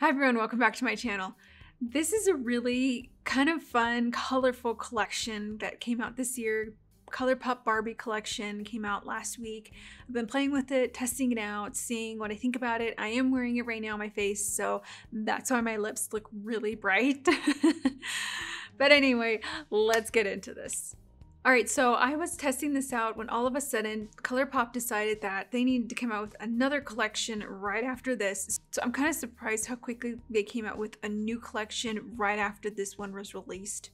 Hi everyone, welcome back to my channel. This is a really kind of fun, colorful collection that came out this year. ColourPop Barbie collection came out last week. I've been playing with it, testing it out, seeing what I think about it. I am wearing it right now on my face, so that's why my lips look really bright. But anyway, let's get into this. All right, so I was testing this out when all of a sudden ColourPop decided that they needed to come out with another collection right after this. So I'm kind of surprised how quickly they came out with a new collection right after this one was released.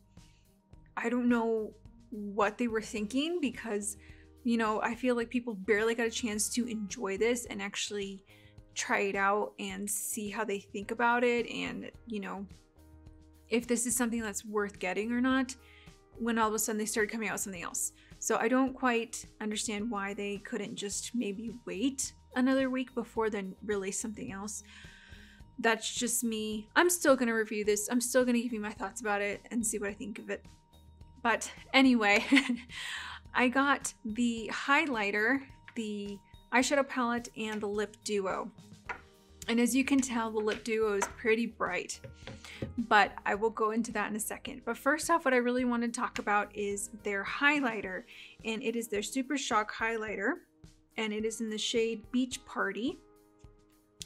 I don't know what they were thinking because, you know, I feel like people barely got a chance to enjoy this and actually try it out and see how they think about it and, you know, if this is something that's worth getting or not. When all of a sudden they started coming out with something else. So I don't quite understand why they couldn't just maybe wait another week before then release something else. That's just me. I'm still gonna review this. I'm still gonna give you my thoughts about it and see what I think of it. But anyway, I got the highlighter, the eyeshadow palette, and the lip duo. And as you can tell, the lip duo is pretty bright, but I will go into that in a second. But first off, what I really want to talk about is their highlighter, and it is their Super Shock highlighter, and it is in the shade Beach Party.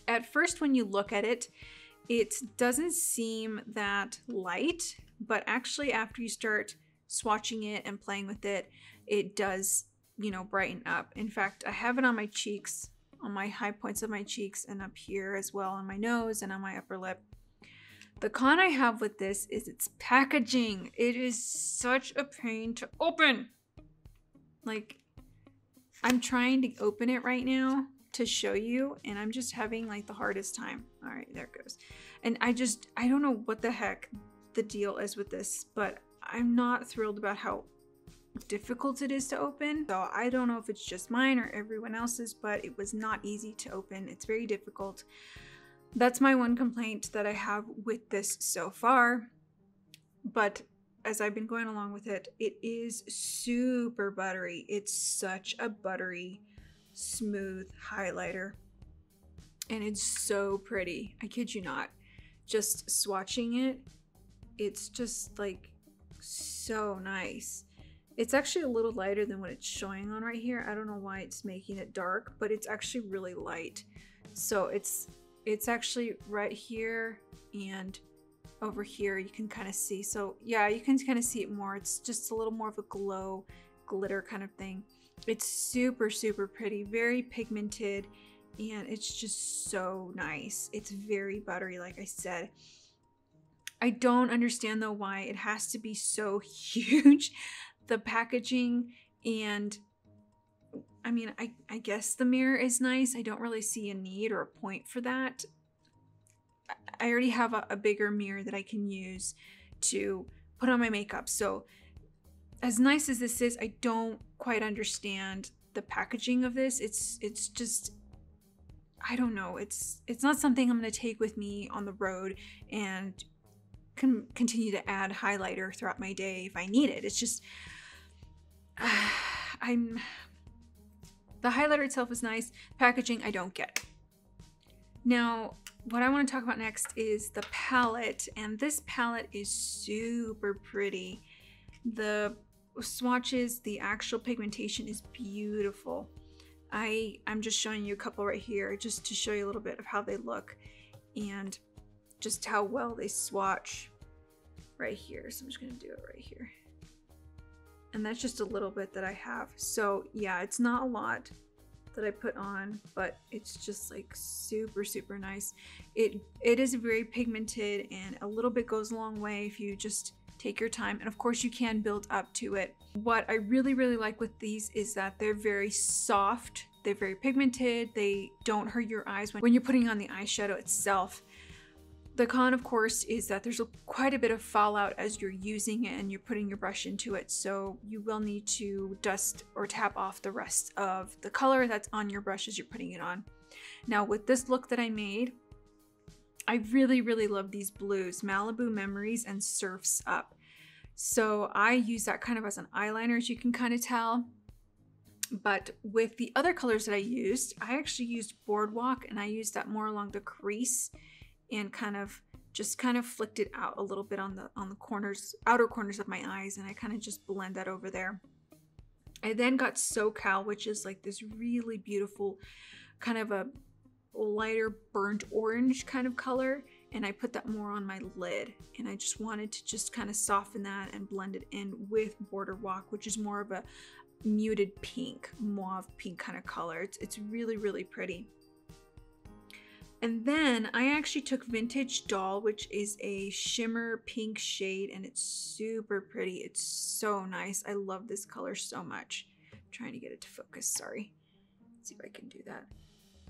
At first, when you look at it, it doesn't seem that light, but actually after you start swatching it and playing with it, it does, you know, brighten up. In fact, I have it on my cheeks, on my high points of my cheeks and up here as well on my nose and on my upper lip. The con I have with this is its packaging. It is such a pain to open. Like, I'm trying to open it right now to show you and I'm just having like the hardest time. All right, there it goes. And I don't know what the heck the deal is with this, but I'm not thrilled about how difficult it is to open. So I don't know if it's just mine or everyone else's, but it was not easy to open. It's very difficult. That's my one complaint that I have with this so far. But as I've been going along with it, it is super buttery. It's such a buttery, smooth highlighter. And it's so pretty. I kid you not. Just swatching it, it's just like so nice. It's actually a little lighter than what it's showing on right here. I don't know why it's making it dark, but it's actually really light. So it's actually right here and over here you can kind of see. So yeah, you can kind of see it more. It's just a little more of a glow, glitter kind of thing. It's super, super pretty, very pigmented, and it's just so nice. It's very buttery, like I said. I don't understand though why it has to be so huge. The packaging, and I mean, I guess the mirror is nice. I don't really see a need or a point for that. I already have a bigger mirror that I can use to put on my makeup. So as nice as this is, I don't quite understand the packaging of this. It's just, I don't know. It's not something I'm gonna take with me on the road and can continue to add highlighter throughout my day if I need it. It's just, the highlighter itself is nice. Packaging, I don't get. Now, what I want to talk about next is the palette, and this palette is super pretty. The swatches, the actual pigmentation is beautiful. I'm just showing you a couple right here just to show you a little bit of how they look and just how well they swatch right here. So I'm just gonna do it right here. And that's just a little bit that I have. So yeah, it's not a lot that I put on, but it's just like super, super nice. It is very pigmented and a little bit goes a long way if you just take your time. And of course you can build up to it. What I really, really like with these is that they're very soft. They're very pigmented. They don't hurt your eyes when you're putting on the eyeshadow itself. The con, of course, is that there's quite a bit of fallout as you're using it and you're putting your brush into it. So you will need to dust or tap off the rest of the color that's on your brush as you're putting it on. Now with this look that I made, I really, really love these blues, Malibu Memories and Surfs Up. So I use that kind of as an eyeliner, as you can kind of tell. But with the other colors that I used, I actually used Boardwalk and I used that more along the crease and kind of flicked it out a little bit on the corners, outer corners of my eyes, and I kind of just blend that over there. I then got SoCal, which is like this really beautiful kind of a lighter burnt orange kind of color, and I put that more on my lid, and I just wanted to just kind of soften that and blend it in with Boardwalk, which is more of a muted pink, mauve pink kind of color. It's really, really pretty. And then I actually took Vintage Doll, which is a shimmer pink shade, and it's super pretty. It's so nice. I love this color so much. I'm trying to get it to focus, sorry. Let's see if I can do that.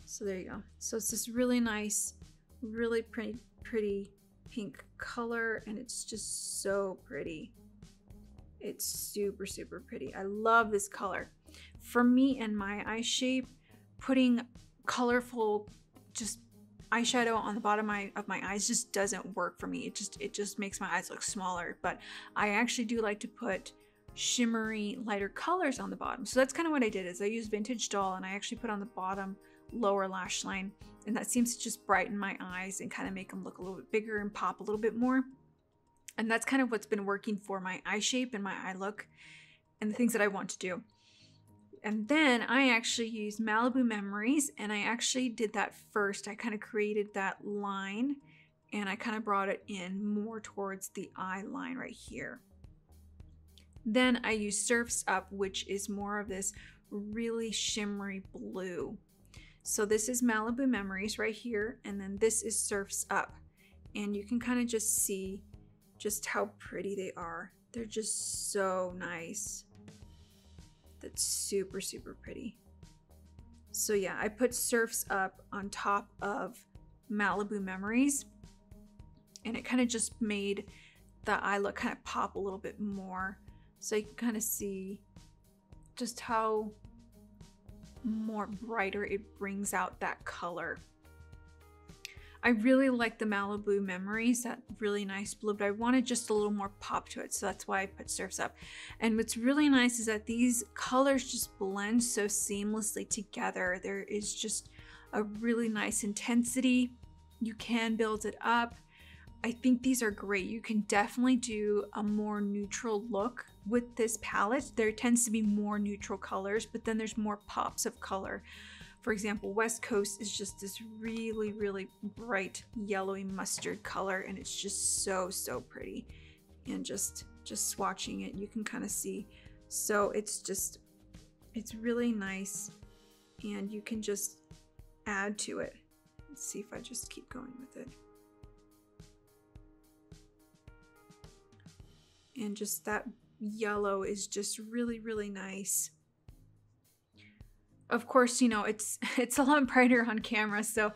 So there you go. So it's this really nice, really pretty pink color, and it's just so pretty. It's super, super pretty. I love this color. For me and my eye shape, putting colorful just eyeshadow on the bottom of my eyes just doesn't work for me. It just makes my eyes look smaller, but I actually do like to put shimmery lighter colors on the bottom. So that's kind of what I did, is I used Vintage Doll and I actually put on the bottom lower lash line, and that seems to just brighten my eyes and kind of make them look a little bit bigger and pop a little bit more. And that's kind of what's been working for my eye shape and my eye look and the things that I want to do. And then I actually used Malibu Memories, and I actually did that first. I kind of created that line and I kind of brought it in more towards the eye line right here. Then I used Surfs Up, which is more of this really shimmery blue. So this is Malibu Memories right here, and then this is Surfs Up. And you can kind of just see just how pretty they are. They're just so nice. That's super, super pretty. So yeah, I put Surfs Up on top of Malibu Memories, and it kind of just made the eye look kind of pop a little bit more. So you can kind of see just how more brighter it brings out that color. I really like the Malibu Memories, that really nice blue, but I wanted just a little more pop to it. So that's why I put Surfs Up. And what's really nice is that these colors just blend so seamlessly together. There is just a really nice intensity. You can build it up. I think these are great. You can definitely do a more neutral look with this palette. There tends to be more neutral colors, but then there's more pops of color. For example, West Coast is just this really, really bright yellowy mustard color, and it's just so, so pretty. And just swatching it, you can kind of see. So it's really nice, and you can just add to it. Let's see if I just keep going with it. And just that yellow is just really, really nice. Of course, you know, it's a lot brighter on camera, so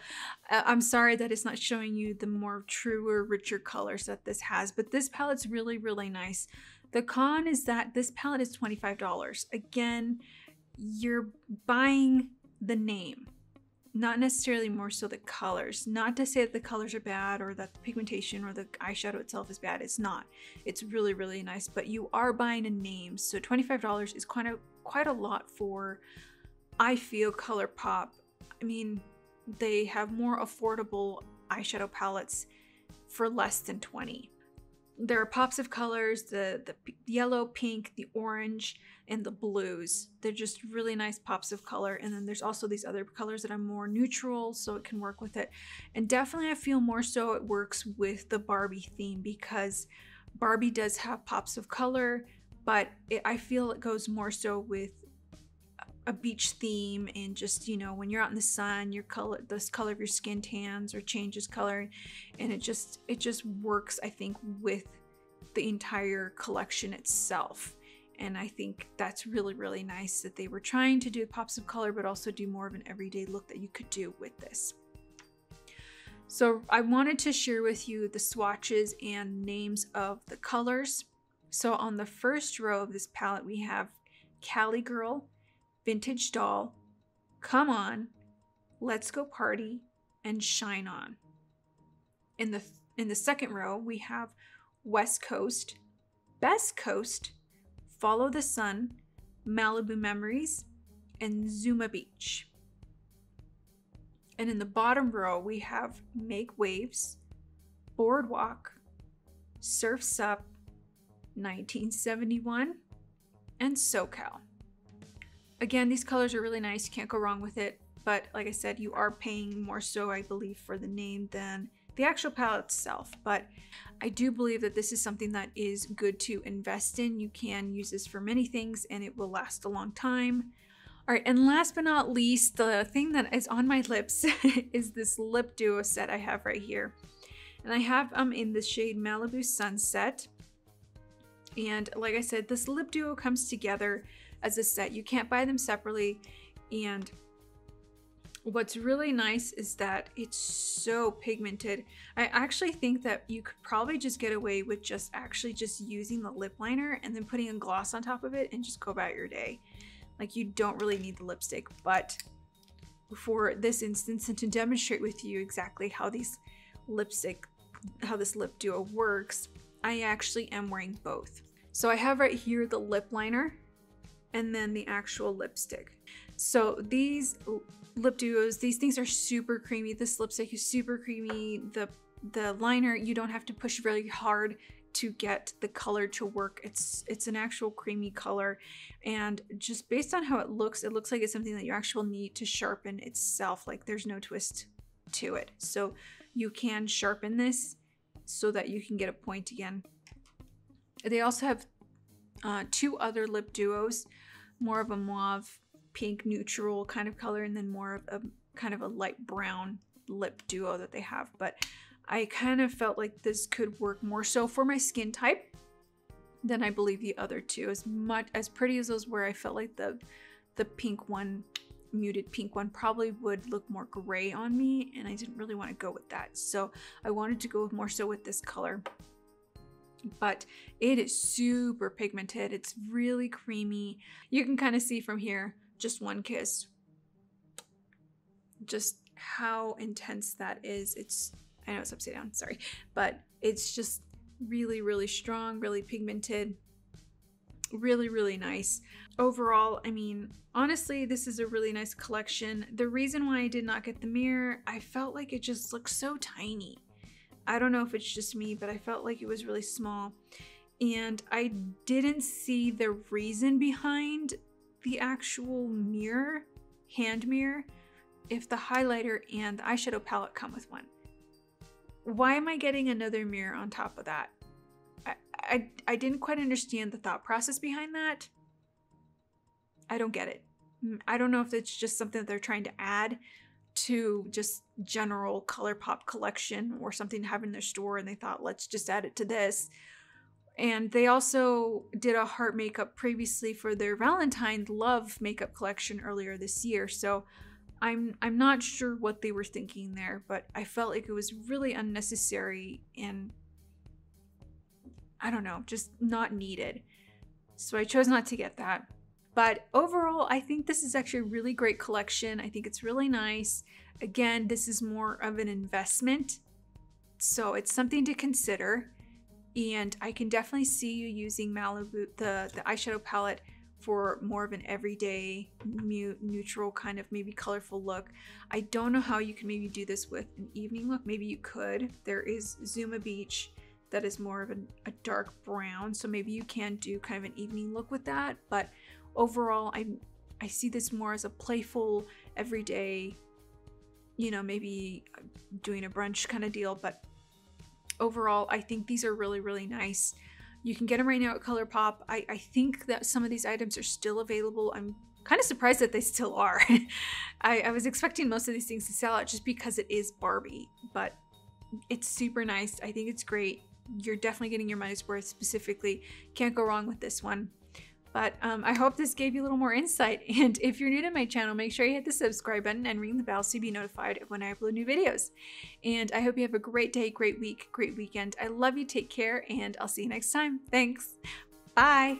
I'm sorry that it's not showing you the more truer, richer colors that this has, but this palette's really, really nice. The con is that this palette is $25. Again, you're buying the name, not necessarily more so the colors. Not to say that the colors are bad or that the pigmentation or the eyeshadow itself is bad. It's not. It's really, really nice, but you are buying a name, so $25 is quite a lot for, I feel, ColourPop. I mean, they have more affordable eyeshadow palettes for less than $20. There are pops of colors, the yellow, pink, the orange, and the blues. They're just really nice pops of color. And then there's also these other colors that are more neutral, so it can work with it. And definitely I feel more so it works with the Barbie theme, because Barbie does have pops of color, but I feel it goes more so with a beach theme, and just, you know, when you're out in the sun, your color, this color of your skin tans or changes color, and it just works, I think, with the entire collection itself. And I think that's really, really nice that they were trying to do pops of color, but also do more of an everyday look that you could do with this. So I wanted to share with you the swatches and names of the colors. So on the first row of this palette, we have Cali Girl, Vintage Doll, Come On, Let's Go Party, and Shine On. In the second row, we have West Coast, Best Coast, Follow the Sun, Malibu Memories, and Zuma Beach. And in the bottom row, we have Make Waves, Boardwalk, Surfs Up, 1971, and SoCal. Again, these colors are really nice. You can't go wrong with it. But like I said, you are paying more so, I believe, for the name than the actual palette itself. But I do believe that this is something that is good to invest in. You can use this for many things and it will last a long time. All right, and last but not least, the thing that is on my lips is this lip duo set I have right here. And I have them in the shade Malibu Sunset. And like I said, this lip duo comes together as a set. You can't buy them separately. And what's really nice is that it's so pigmented. I actually think that you could probably just get away with just actually just using the lip liner and then putting a gloss on top of it and just go about your day. Like, you don't really need the lipstick, but for this instance and to demonstrate with you exactly how these lip duo works, I actually am wearing both. So I have right here the lip liner and then the actual lipstick. So these lip duos, these things are super creamy. This lipstick is super creamy. The liner, you don't have to push really hard to get the color to work. It's an actual creamy color. And just based on how it looks like it's something that you actually need to sharpen itself. Like, there's no twist to it. So you can sharpen this so that you can get a point again. They also have two other lip duos, more of a mauve pink neutral kind of color, and then more of a kind of a light brown lip duo that they have. But I kind of felt like this could work more so for my skin type than I believe the other two. As much as pretty as those were, I felt like the pink one, muted pink one, probably would look more gray on me, and I didn't really want to go with that. So I wanted to go more so with this color. But it is super pigmented. It's really creamy. You can kind of see from here, just one kiss, just how intense that is. It's, I know it's upside down, sorry, but it's just really, really strong, really pigmented, really, really nice. Overall, I mean, honestly, this is a really nice collection. The reason why I did not get the mirror, I felt like it just looked so tiny. I don't know if it's just me, but I felt like it was really small. And I didn't see the reason behind the actual mirror, hand mirror, if the highlighter and the eyeshadow palette come with one. Why am I getting another mirror on top of that? I didn't quite understand the thought process behind that. I don't get it. I don't know if it's just something that they're trying to add to just general ColourPop collection or something to have in their store, and they thought, let's just add it to this. And they also did a heart makeup previously for their Valentine Love makeup collection earlier this year. So I'm not sure what they were thinking there, but I felt like it was really unnecessary and, I don't know, just not needed. So I chose not to get that. But overall, I think this is actually a really great collection. I think it's really nice. Again, this is more of an investment, so it's something to consider. And I can definitely see you using Malibu, the eyeshadow palette, for more of an everyday mute neutral kind of maybe colorful look. I don't know how you can maybe do this with an evening look. Maybe you could. There is Zuma Beach that is more of a dark brown, so maybe you can do kind of an evening look with that. But overall, I see this more as a playful, everyday, you know, maybe doing a brunch kind of deal. But overall, I think these are really, really nice. You can get them right now at ColourPop. I think that some of these items are still available. I'm kind of surprised that they still are. I was expecting most of these things to sell out just because it is Barbie, but it's super nice. I think it's great. You're definitely getting your money's worth specifically. Can't go wrong with this one. But I hope this gave you a little more insight. And if you're new to my channel, make sure you hit the subscribe button and ring the bell so you'll be notified when I upload new videos. And I hope you have a great day, great week, great weekend. I love you. Take care, and I'll see you next time. Thanks. Bye.